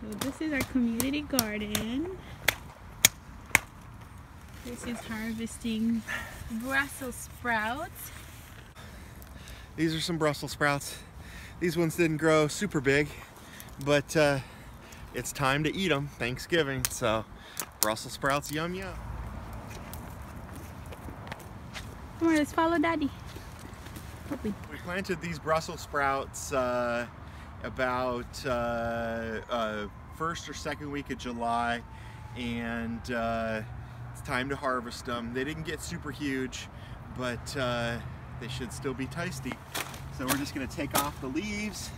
So this is our community garden. This is harvesting Brussels sprouts. These are some Brussels sprouts. These ones didn't grow super big, but it's time to eat them, Thanksgiving. So Brussels sprouts, yum yum. Come on, let's follow Daddy. We planted these Brussels sprouts about first or second week of July, and it's time to harvest them. They didn't get super huge, but they should still be tasty. So we're just going to take off the leaves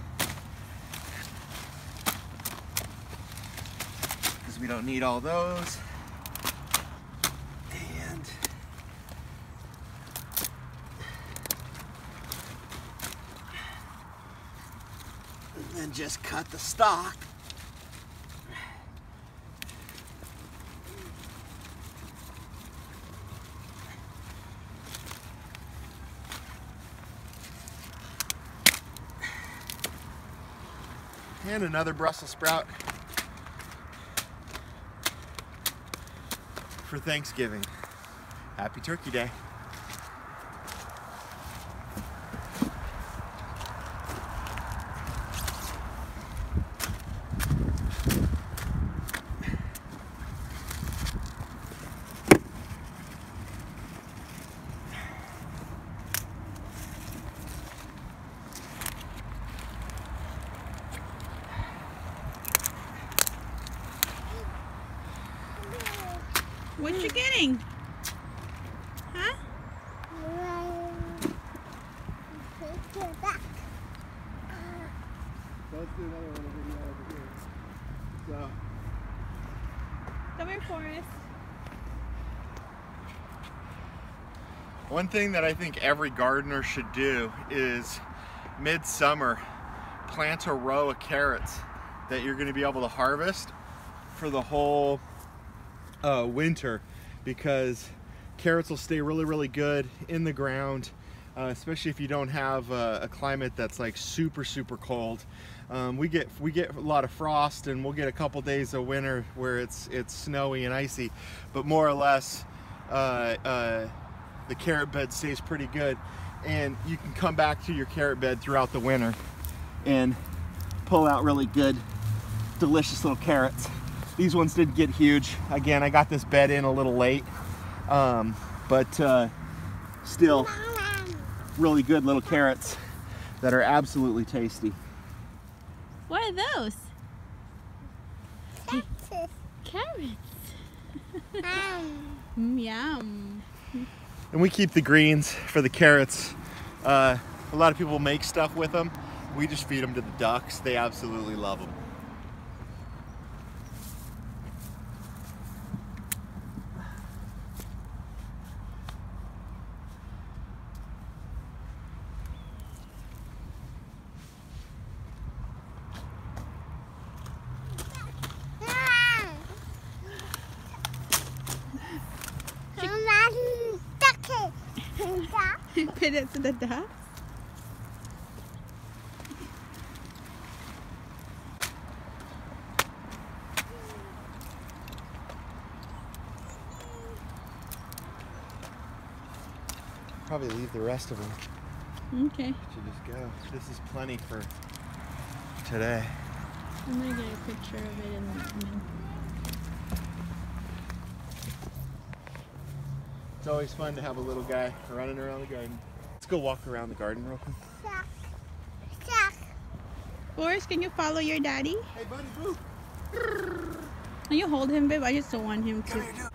because we don't need all those. And just cut the stalk. And another Brussels sprout for Thanksgiving. Happy Turkey Day. What you getting? Huh? Let's do another one over here. So. Come here, Forrest. One thing that I think every gardener should do is midsummer plant a row of carrots that you're going to be able to harvest for the whole winter, because carrots will stay really good in the ground, especially if you don't have a climate that's like super cold. We get a lot of frost, and we'll get a couple days of winter where it's snowy and icy, but more or less the carrot bed stays pretty good, and you can come back to your carrot bed throughout the winter and pull out really good, delicious little carrots. These ones did get huge. Again, I got this bed in a little late, but still really good little carrots that are absolutely tasty. What are those? Carrots. Carrots. Yum. And we keep the greens for the carrots. A lot of people make stuff with them. We just feed them to the ducks. They absolutely love them. Put it to the ducks. Probably leave the rest of them. Okay. Should just go. This is plenty for today. I'm gonna get a picture of it in the morning. It's always fun to have a little guy running around the garden. Let's go walk around the garden real quick. Forrest, can you follow your daddy? Hey, buddy, boo. Can you hold him, babe? I just don't want him to.